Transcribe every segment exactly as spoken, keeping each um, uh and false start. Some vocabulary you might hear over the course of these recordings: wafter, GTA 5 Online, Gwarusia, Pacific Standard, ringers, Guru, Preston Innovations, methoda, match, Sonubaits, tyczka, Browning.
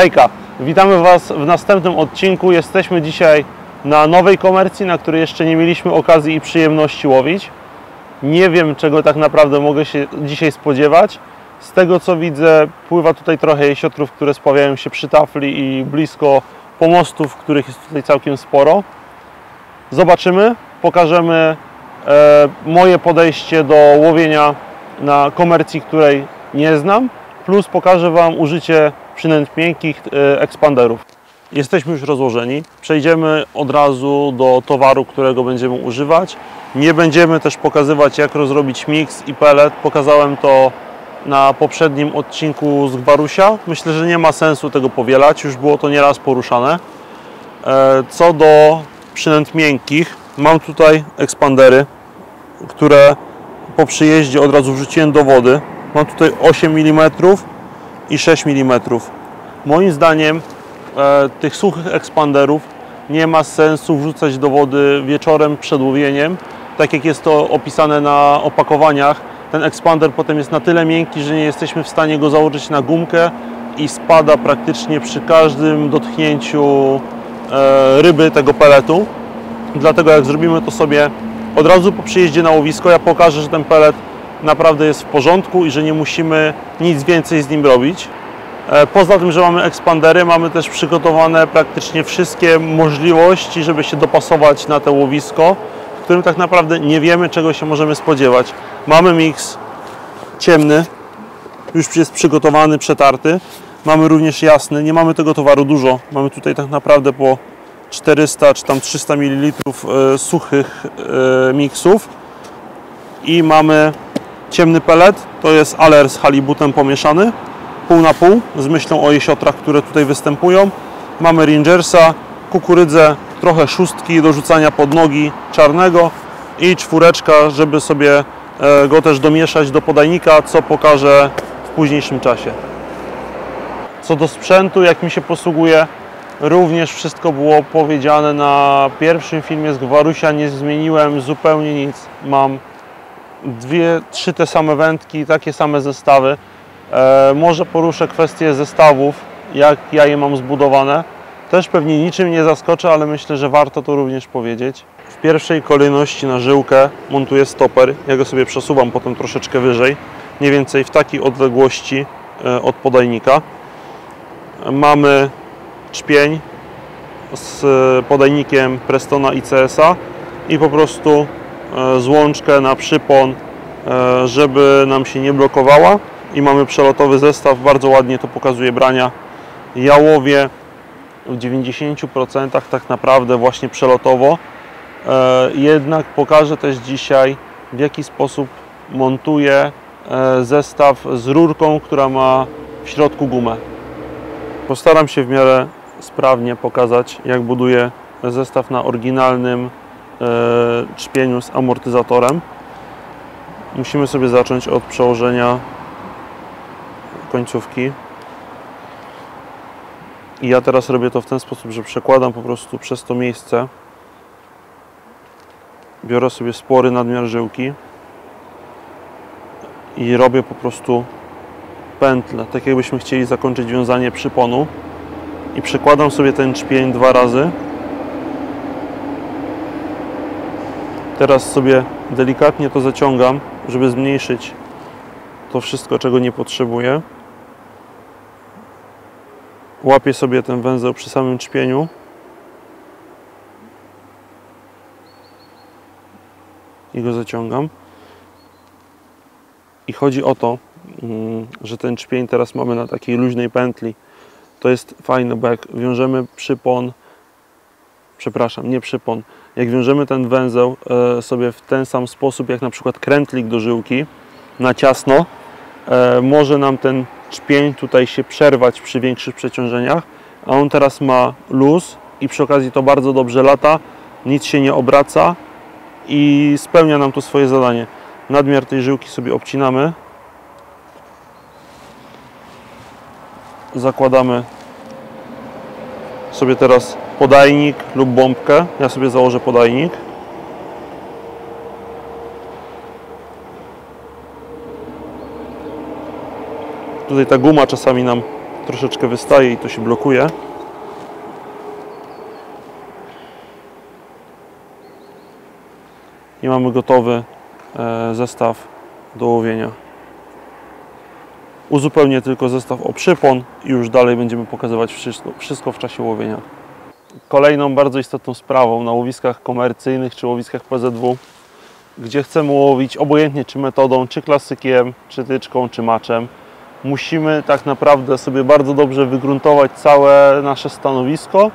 Hejka, witamy Was w następnym odcinku. Jesteśmy dzisiaj na nowej komercji, na której jeszcze nie mieliśmy okazji i przyjemności łowić. Nie wiem, czego tak naprawdę mogę się dzisiaj spodziewać. Z tego, co widzę, pływa tutaj trochę jesiotrów, które spawiają się przy tafli i blisko pomostów, których jest tutaj całkiem sporo. Zobaczymy, pokażemy e, moje podejście do łowienia na komercji, której nie znam, plus pokażę Wam użycie przynęt miękkich, ekspanderów. Jesteśmy już rozłożeni. Przejdziemy od razu do towaru, którego będziemy używać. Nie będziemy też pokazywać, jak rozrobić miks i pelet. Pokazałem to na poprzednim odcinku z Gwarusia. Myślę, że nie ma sensu tego powielać. Już było to nieraz poruszane. Co do przynęt miękkich, mam tutaj ekspandery, które po przyjeździe od razu wrzuciłem do wody. Mam tutaj osiem milimetrów i sześć milimetrów. Moim zdaniem e, tych suchych ekspanderów nie ma sensu wrzucać do wody wieczorem przed łowieniem. Tak jak jest to opisane na opakowaniach, ten ekspander potem jest na tyle miękki, że nie jesteśmy w stanie go założyć na gumkę i spada praktycznie przy każdym dotknięciu e, ryby tego peletu. Dlatego jak zrobimy to sobie od razu po przyjeździe na łowisko, ja pokażę, że ten pelet naprawdę jest w porządku i że nie musimy nic więcej z nim robić. Poza tym, że mamy ekspandery, mamy też przygotowane praktycznie wszystkie możliwości, żeby się dopasować na to łowisko, w którym tak naprawdę nie wiemy, czego się możemy spodziewać. Mamy miks ciemny, już jest przygotowany, przetarty. Mamy również jasny, nie mamy tego towaru dużo. Mamy tutaj tak naprawdę po czterysta czy tam trzysta mililitrów suchych miksów. I mamy ciemny pelet, to jest aler z halibutem pomieszany, pół na pół, z myślą o jesiotrach, które tutaj występują. Mamy rangersa, kukurydzę, trochę szóstki do rzucania pod nogi czarnego i czwóreczka, żeby sobie go też domieszać do podajnika, co pokażę w późniejszym czasie. Co do sprzętu, jak mi się posługuje, również wszystko było powiedziane na pierwszym filmie z Gwarusia, nie zmieniłem zupełnie nic. Mam dwie, trzy te same wędki, takie same zestawy. E, może poruszę kwestię zestawów, jak ja je mam zbudowane. Też pewnie niczym nie zaskoczę, ale myślę, że warto to również powiedzieć. W pierwszej kolejności na żyłkę montuję stoper. Ja go sobie przesuwam potem troszeczkę wyżej, mniej więcej w takiej odległości e, od podajnika. Mamy czpień z podajnikiem Prestona i C S A i po prostu złączkę na przypon, żeby nam się nie blokowała, i mamy przelotowy zestaw, bardzo ładnie to pokazuje brania. Ja łowię w dziewięćdziesięciu procentach tak naprawdę właśnie przelotowo, jednak pokażę też dzisiaj, w jaki sposób montuję zestaw z rurką, która ma w środku gumę. Postaram się w miarę sprawnie pokazać, jak buduję zestaw na oryginalnym czpieniu z amortyzatorem. Musimy sobie zacząć od przełożenia końcówki i ja teraz robię to w ten sposób, że przekładam po prostu przez to miejsce, biorę sobie spory nadmiar żyłki i robię po prostu pętlę, tak jakbyśmy chcieli zakończyć wiązanie przyponu, i przekładam sobie ten czpień dwa razy. Teraz sobie delikatnie to zaciągam, żeby zmniejszyć to wszystko, czego nie potrzebuję. Łapię sobie ten węzeł przy samym czpieniu. I go zaciągam. I chodzi o to, że ten czpień teraz mamy na takiej luźnej pętli. To jest fajne, bo jak wiążemy przypon, przepraszam, nie przypon, jak wiążemy ten węzeł sobie w ten sam sposób, jak na przykład krętlik do żyłki, na ciasno, może nam ten czpień tutaj się przerwać przy większych przeciążeniach, a on teraz ma luz i przy okazji to bardzo dobrze lata, nic się nie obraca i spełnia nam to swoje zadanie. Nadmiar tej żyłki sobie obcinamy, zakładamy sobie teraz podajnik lub bombkę. Ja sobie założę podajnik. Tutaj ta guma czasami nam troszeczkę wystaje i to się blokuje. I mamy gotowy zestaw do łowienia. Uzupełnię tylko zestaw o przypon i już dalej będziemy pokazywać wszystko, wszystko w czasie łowienia. Kolejną bardzo istotną sprawą na łowiskach komercyjnych czy łowiskach P Z W, gdzie chcemy łowić obojętnie czy metodą, czy klasykiem, czy tyczką, czy maczem, musimy tak naprawdę sobie bardzo dobrze wygruntować całe nasze stanowisko,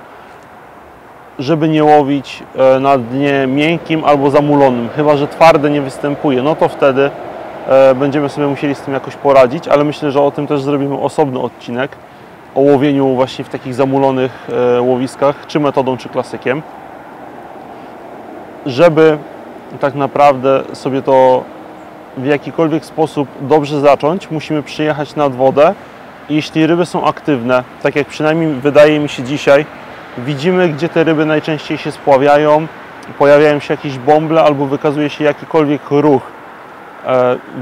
żeby nie łowić na dnie miękkim albo zamulonym, chyba że twarde nie występuje, no to wtedy będziemy sobie musieli z tym jakoś poradzić, ale myślę, że o tym też zrobimy osobny odcinek, o łowieniu właśnie w takich zamulonych łowiskach, czy metodą, czy klasykiem, żeby tak naprawdę sobie to w jakikolwiek sposób dobrze zacząć, musimy przyjechać nad wodę i jeśli ryby są aktywne, tak jak przynajmniej wydaje mi się dzisiaj, widzimy, gdzie te ryby najczęściej się spławiają, pojawiają się jakieś bąble albo wykazuje się jakikolwiek ruch.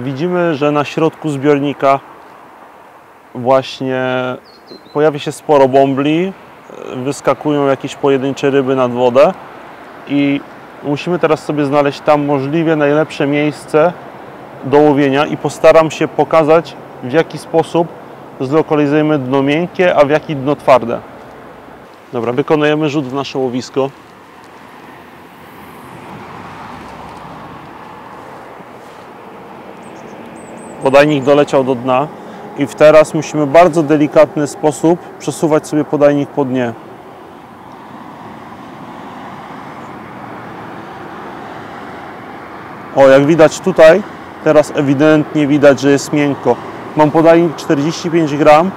Widzimy, że na środku zbiornika właśnie pojawia się sporo bąbli, wyskakują jakieś pojedyncze ryby nad wodę i musimy teraz sobie znaleźć tam możliwie najlepsze miejsce do łowienia i postaram się pokazać, w jaki sposób zlokalizujemy dno miękkie, a w jaki dno twarde. Dobra, wykonujemy rzut w nasze łowisko. Podajnik doleciał do dna i teraz musimy w bardzo delikatny sposób przesuwać sobie podajnik po dnie. O, jak widać tutaj, teraz ewidentnie widać, że jest miękko. Mam podajnik czterdzieści pięć gramów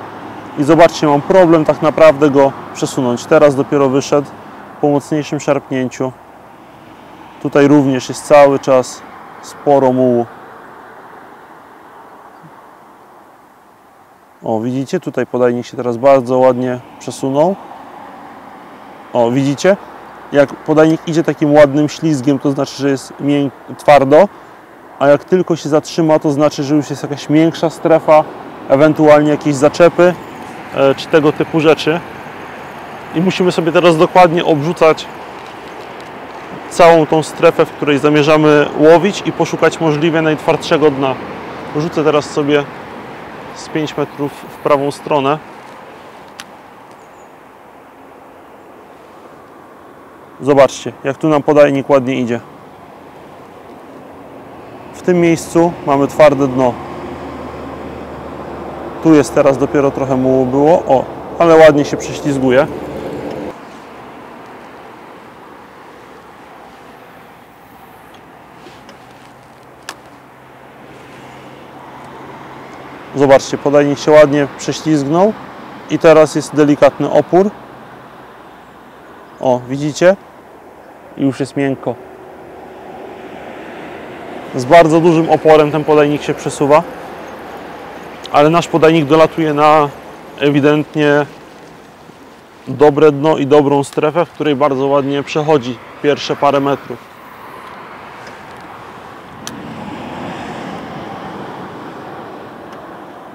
i zobaczcie, mam problem tak naprawdę go przesunąć. Teraz dopiero wyszedł po mocniejszym szarpnięciu. Tutaj również jest cały czas sporo mułu. O, widzicie? Tutaj podajnik się teraz bardzo ładnie przesunął. O, widzicie? Jak podajnik idzie takim ładnym ślizgiem, to znaczy, że jest twardo, a jak tylko się zatrzyma, to znaczy, że już jest jakaś miększa strefa, ewentualnie jakieś zaczepy czy tego typu rzeczy. I musimy sobie teraz dokładnie obrzucać całą tą strefę, w której zamierzamy łowić i poszukać możliwie najtwardszego dna. Rzucę teraz sobie z pięć metrów w prawą stronę. Zobaczcie, jak tu nam podajnik ładnie idzie. W tym miejscu mamy twarde dno. Tu jest teraz dopiero trochę mułu było. O, ale ładnie się prześlizguje. Zobaczcie, podajnik się ładnie prześlizgnął i teraz jest delikatny opór. O, widzicie? I już jest miękko. Z bardzo dużym oporem ten podajnik się przesuwa, ale nasz podajnik dolatuje na ewidentnie dobre dno i dobrą strefę, w której bardzo ładnie przechodzi pierwsze parę metrów.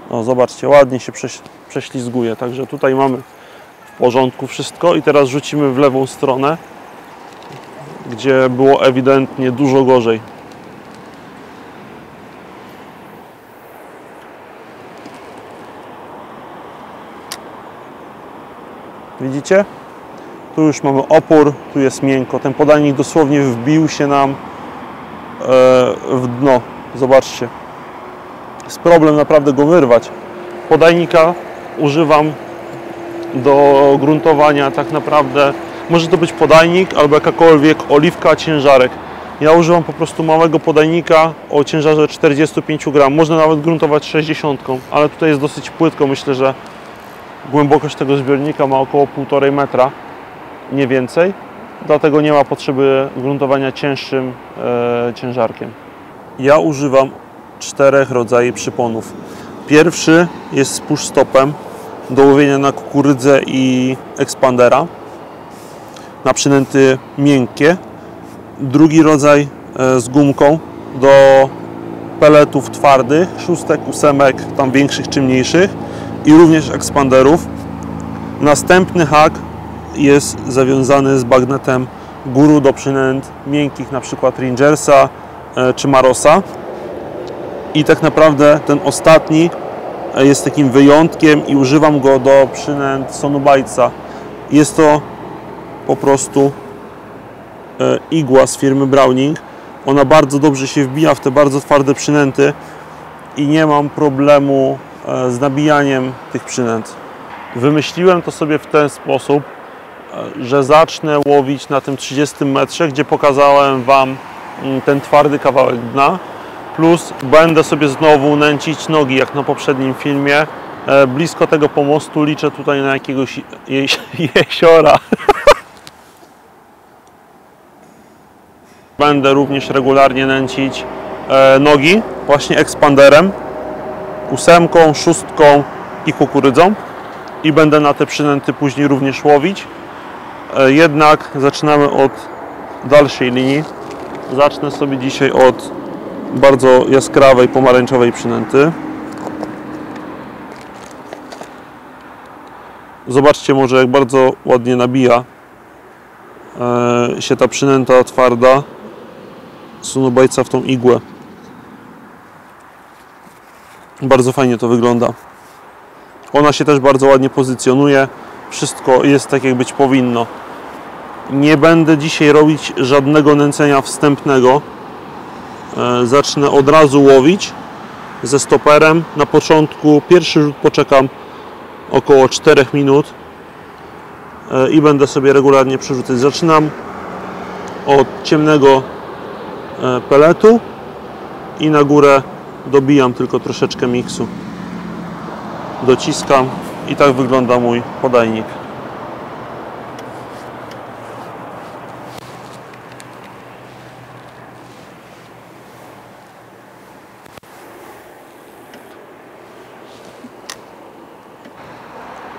O, zobaczcie, ładnie się prześlizguje, także tutaj mamy w porządku wszystko i teraz rzucimy w lewą stronę, gdzie było ewidentnie dużo gorzej. Widzicie? Tu już mamy opór, tu jest miękko. Ten podajnik dosłownie wbił się nam w dno. Zobaczcie. Jest problem naprawdę go wyrwać. Podajnika używam do gruntowania tak naprawdę. Może to być podajnik albo jakakolwiek oliwka, ciężarek. Ja używam po prostu małego podajnika o ciężarze czterdzieści pięć gramów. Można nawet gruntować sześćdziesiątką, ale tutaj jest dosyć płytko. Myślę, że głębokość tego zbiornika ma około półtora metra, nie więcej. Dlatego nie ma potrzeby gruntowania cięższym e, ciężarkiem. Ja używam czterech rodzajów przyponów. Pierwszy jest z push stopem do łowienia na kukurydzę i ekspandera, na przynęty miękkie. Drugi rodzaj z gumką do peletów twardych, szóstek, ósemek, tam większych czy mniejszych. i również ekspanderów. Następny hak jest zawiązany z bagnetem Guru do przynęt miękkich, na przykład Rangersa czy Marosa. I tak naprawdę ten ostatni jest takim wyjątkiem i używam go do przynęt Sonubaitsa. Jest to po prostu igła z firmy Browning. Ona bardzo dobrze się wbija w te bardzo twarde przynęty i nie mam problemu z nabijaniem tych przynęt. Wymyśliłem to sobie w ten sposób, że zacznę łowić na tym trzydziestym metrze, gdzie pokazałem Wam ten twardy kawałek dna, plus będę sobie znowu nęcić nogi, jak na poprzednim filmie. Blisko tego pomostu liczę tutaj na jakiegoś je jeziora. Będę również regularnie nęcić nogi, właśnie ekspanderem, ósemką, szóstką i kukurydzą. I będę na te przynęty później również łowić. Jednak zaczynamy od dalszej linii. Zacznę sobie dzisiaj od bardzo jaskrawej, pomarańczowej przynęty. Zobaczcie może, jak bardzo ładnie nabija się ta przynęta twarda Sonubaitsa w tą igłę. Bardzo fajnie to wygląda. Ona się też bardzo ładnie pozycjonuje. Wszystko jest tak, jak być powinno. Nie będę dzisiaj robić żadnego nęcenia wstępnego. Zacznę od razu łowić ze stoperem. Na początku pierwszy rzut poczekam około czterech minut i będę sobie regularnie przerzucać. Zaczynam od ciemnego peletu i na górę dobijam tylko troszeczkę miksu. Dociskam i tak wygląda mój podajnik.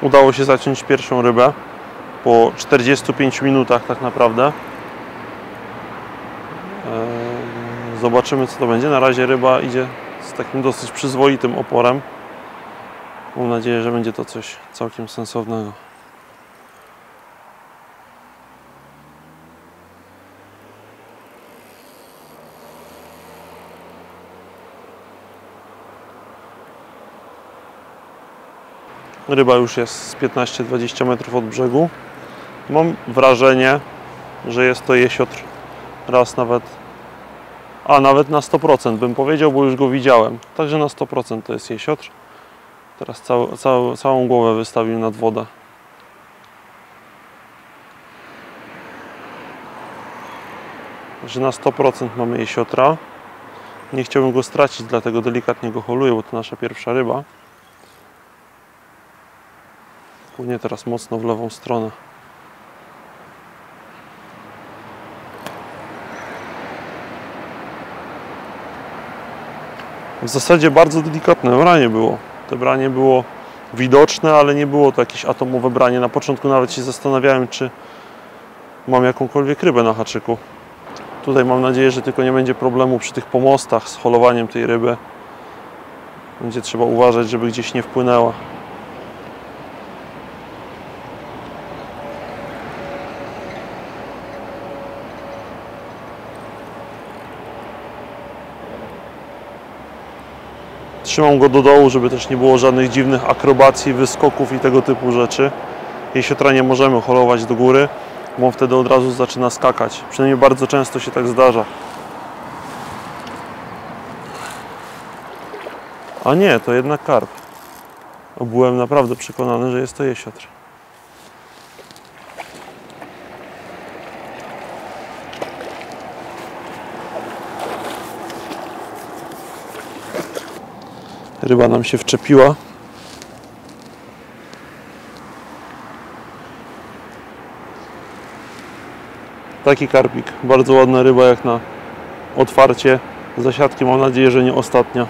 Udało się zaciąć pierwszą rybę po czterdziestu pięciu minutach tak naprawdę. Zobaczymy, co to będzie. Na razie ryba idzie z takim dosyć przyzwoitym oporem. Mam nadzieję, że będzie to coś całkiem sensownego. Ryba już jest z piętnastu do dwudziestu metrów od brzegu. Mam wrażenie, że jest to jesiotr raz nawet, a nawet na sto procent bym powiedział, bo już go widziałem. Także na sto procent to jest jesiotr. Teraz cał, cał, całą głowę wystawił nad wodę. Także na sto procent mamy jesiotra. Nie chciałbym go stracić, dlatego delikatnie go holuję, bo to nasza pierwsza ryba. Płynie teraz mocno w lewą stronę. W zasadzie bardzo delikatne branie było. To branie było widoczne, ale nie było to jakieś atomowe branie. Na początku nawet się zastanawiałem, czy mam jakąkolwiek rybę na haczyku. Tutaj mam nadzieję, że tylko nie będzie problemu przy tych pomostach z holowaniem tej ryby. Będzie trzeba uważać, żeby gdzieś nie wpłynęła. Trzymam go do dołu, żeby też nie było żadnych dziwnych akrobacji, wyskoków i tego typu rzeczy. Jesiotra nie możemy holować do góry, bo on wtedy od razu zaczyna skakać. Przynajmniej bardzo często się tak zdarza. A nie, to jednak karp. Byłem naprawdę przekonany, że jest to jesiotr. Ryba nam się wczepiła. Taki karpik, bardzo ładna ryba jak na otwarcie zasiadki, mam nadzieję, że nie ostatnia.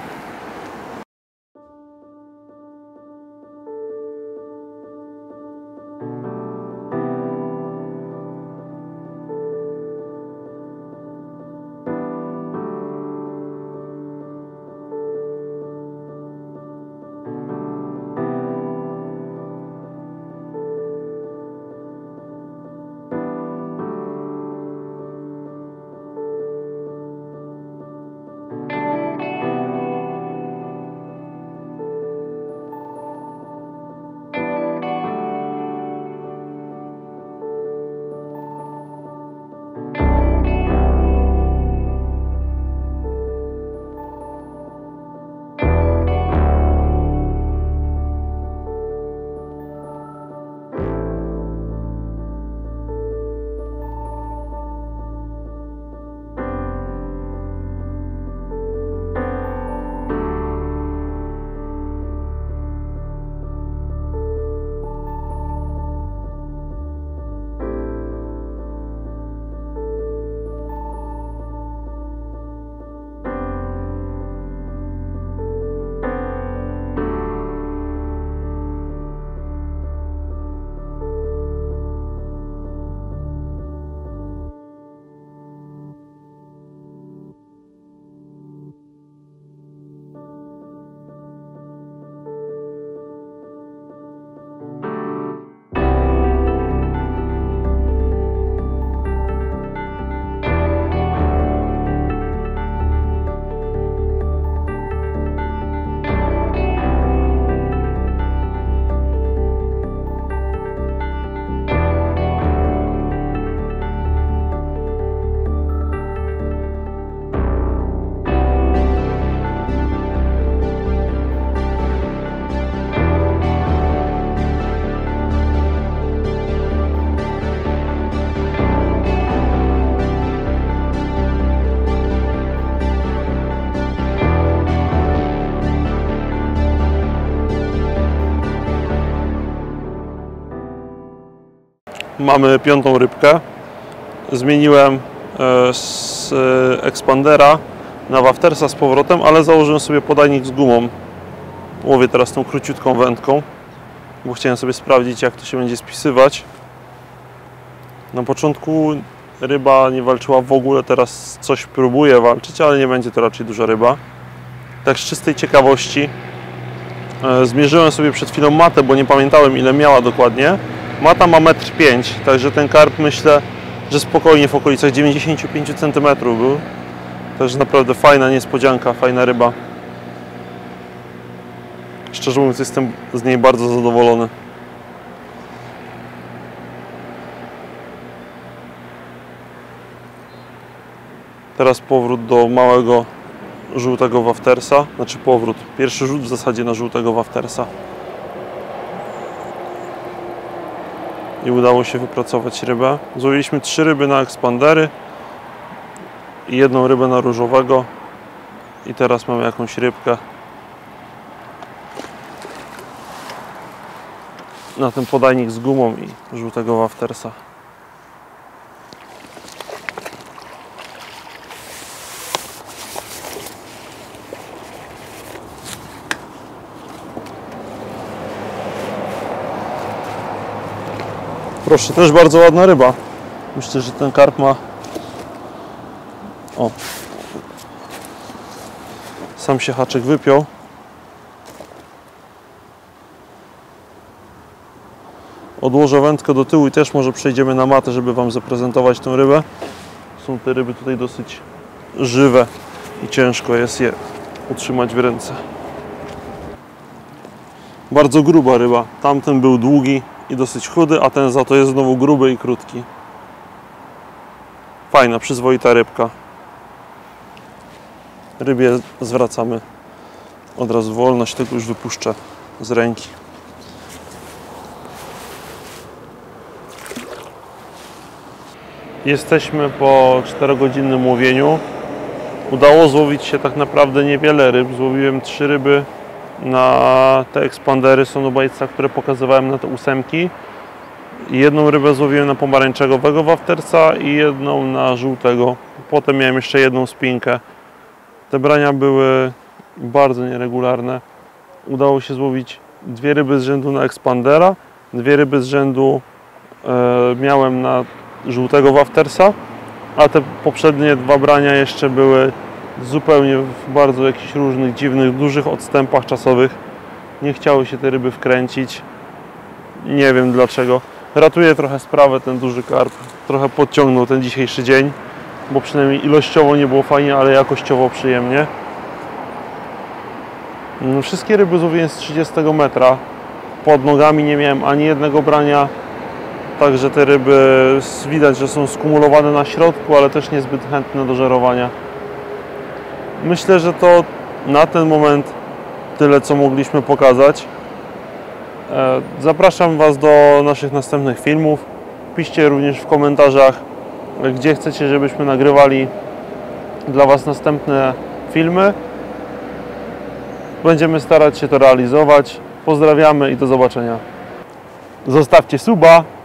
mamy piątą rybkę. Zmieniłem z ekspandera na waftersa z powrotem, ale założyłem sobie podajnik z gumą. Łowię teraz tą króciutką wędką, bo chciałem sobie sprawdzić, jak to się będzie spisywać. Na początku ryba nie walczyła w ogóle, teraz coś próbuje walczyć, ale nie będzie to raczej duża ryba. Tak z czystej ciekawości zmierzyłem sobie przed chwilą matę, bo nie pamiętałem, ile miała dokładnie. Mata ma metr pięć, także ten karp, myślę, że spokojnie w okolicach dziewięćdziesięciu pięciu centymetrów był. Także naprawdę fajna niespodzianka, fajna ryba. Szczerze mówiąc, jestem z niej bardzo zadowolony. Teraz powrót do małego żółtego waftersa, znaczy powrót, pierwszy rzut w zasadzie na żółtego waftersa. I udało się wypracować rybę. Złowiliśmy trzy ryby na ekspandery i jedną rybę na różowego. I teraz mamy jakąś rybkę. Na ten podajnik z gumą i żółtego waftersa. Proszę, też bardzo ładna ryba. Myślę, że ten karp ma... O! Sam się haczyk wypiął. Odłożę wędkę do tyłu i też może przejdziemy na matę, żeby Wam zaprezentować tę rybę. Są te ryby tutaj dosyć żywe i ciężko jest je utrzymać w ręce. Bardzo gruba ryba. Tamten był długi i dosyć chudy, a ten za to jest znowu gruby i krótki. Fajna, przyzwoita rybka. Rybie zwracamy od razu wolność, tylko już wypuszczę z ręki. Jesteśmy po czterogodzinnym łowieniu. Udało złowić się tak naprawdę niewiele ryb. Złowiłem trzy ryby na te ekspandery Sonubaitsa, które pokazywałem, na te ósemki. Jedną rybę złowiłem na pomarańczowego waftersa i jedną na żółtego. Potem miałem jeszcze jedną spinkę. Te brania były bardzo nieregularne. Udało się złowić dwie ryby z rzędu na ekspandera, dwie ryby z rzędu e, miałem na żółtego waftersa, a te poprzednie dwa brania jeszcze były zupełnie w bardzo jakichś różnych, dziwnych, dużych odstępach czasowych. Nie chciały się te ryby wkręcić. Nie wiem dlaczego. Ratuje trochę sprawę ten duży karp. Trochę podciągnął ten dzisiejszy dzień, bo przynajmniej ilościowo nie było fajnie, ale jakościowo przyjemnie. Wszystkie ryby złowiłem z trzydziestego metra. Pod nogami nie miałem ani jednego brania. Także te ryby widać, że są skumulowane na środku, ale też niezbyt chętne do żerowania. Myślę, że to na ten moment tyle, co mogliśmy pokazać. Zapraszam Was do naszych następnych filmów. Piszcie również w komentarzach, gdzie chcecie, żebyśmy nagrywali dla Was następne filmy. Będziemy starać się to realizować. Pozdrawiamy i do zobaczenia. Zostawcie suba.